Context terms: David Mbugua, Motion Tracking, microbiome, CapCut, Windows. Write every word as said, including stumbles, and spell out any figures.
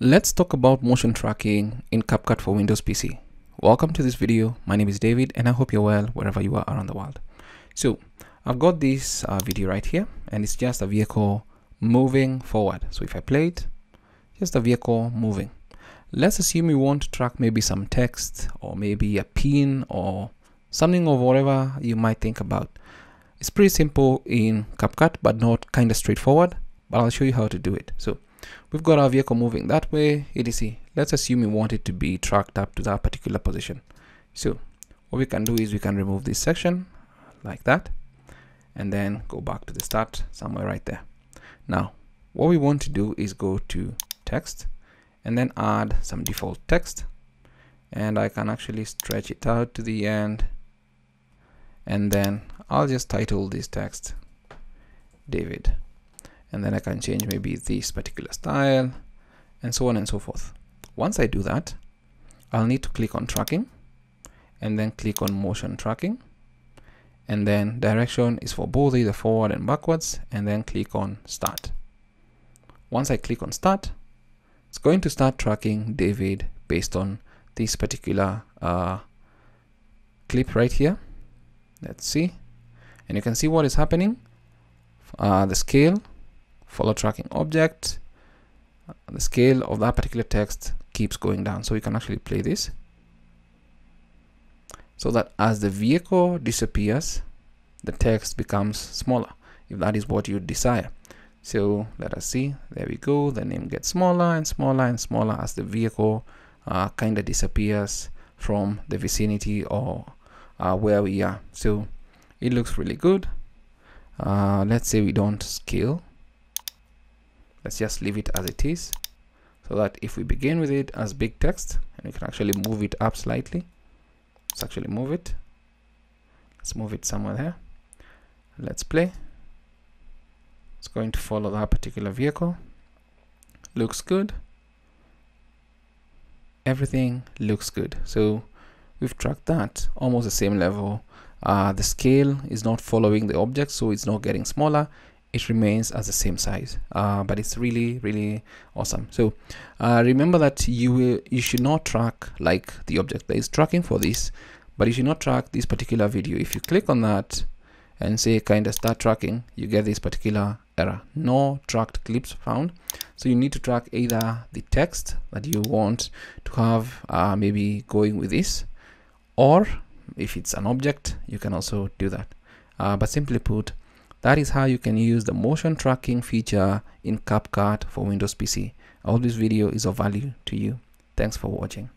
Let's talk about motion tracking in CapCut for Windows P C. Welcome to this video. My name is David and I hope you're well wherever you are around the world. So I've got this uh, video right here and it's just a vehicle moving forward. So if I play it, just a vehicle moving. Let's assume you want to track maybe some text or maybe a pin or something of whatever you might think about. It's pretty simple in CapCut, but not kind of straightforward, but I'll show you how to do it. So we've got our vehicle moving that way, et cetera. Let's assume you want it to be tracked up to that particular position. So what we can do is we can remove this section like that, and then go back to the start somewhere right there. Now, what we want to do is go to text and then add some default text. And I can actually stretch it out to the end. And then I'll just title this text David. And then I can change maybe this particular style and so on and so forth. Once I do that, I'll need to click on tracking and then click on motion tracking. And then direction is for both either forward and backwards, and then click on start. Once I click on start, it's going to start tracking David based on this particular uh, clip right here. Let's see. And you can see what is happening. Uh, the scale, follow tracking object, the scale of that particular text keeps going down. So we can actually play this so that as the vehicle disappears, the text becomes smaller, if that is what you desire. So let us see, there we go. The name gets smaller and smaller and smaller as the vehicle uh, kind of disappears from the vicinity or uh, where we are. So it looks really good. Uh, let's say we don't scale. Let's just leave it as it is so that if we begin with it as big text, and we can actually move it up slightly. Let's actually move it. Let's move it somewhere there. Let's play. It's going to follow that particular vehicle. Looks good. Everything looks good. So we've tracked that almost the same level. Uh, the scale is not following the object, so it's not getting smaller. It remains as the same size, uh, but it's really, really awesome. So uh, remember that you will, you should not track like the object that is tracking for this, but you should not track this particular video. If you click on that and say kind of start tracking, you get this particular error, no tracked clips found. So you need to track either the text that you want to have uh, maybe going with this, or if it's an object, you can also do that. Uh, but simply put, that is how you can use the motion tracking feature in CapCut for Windows P C. I hope this video is of value to you. Thanks for watching.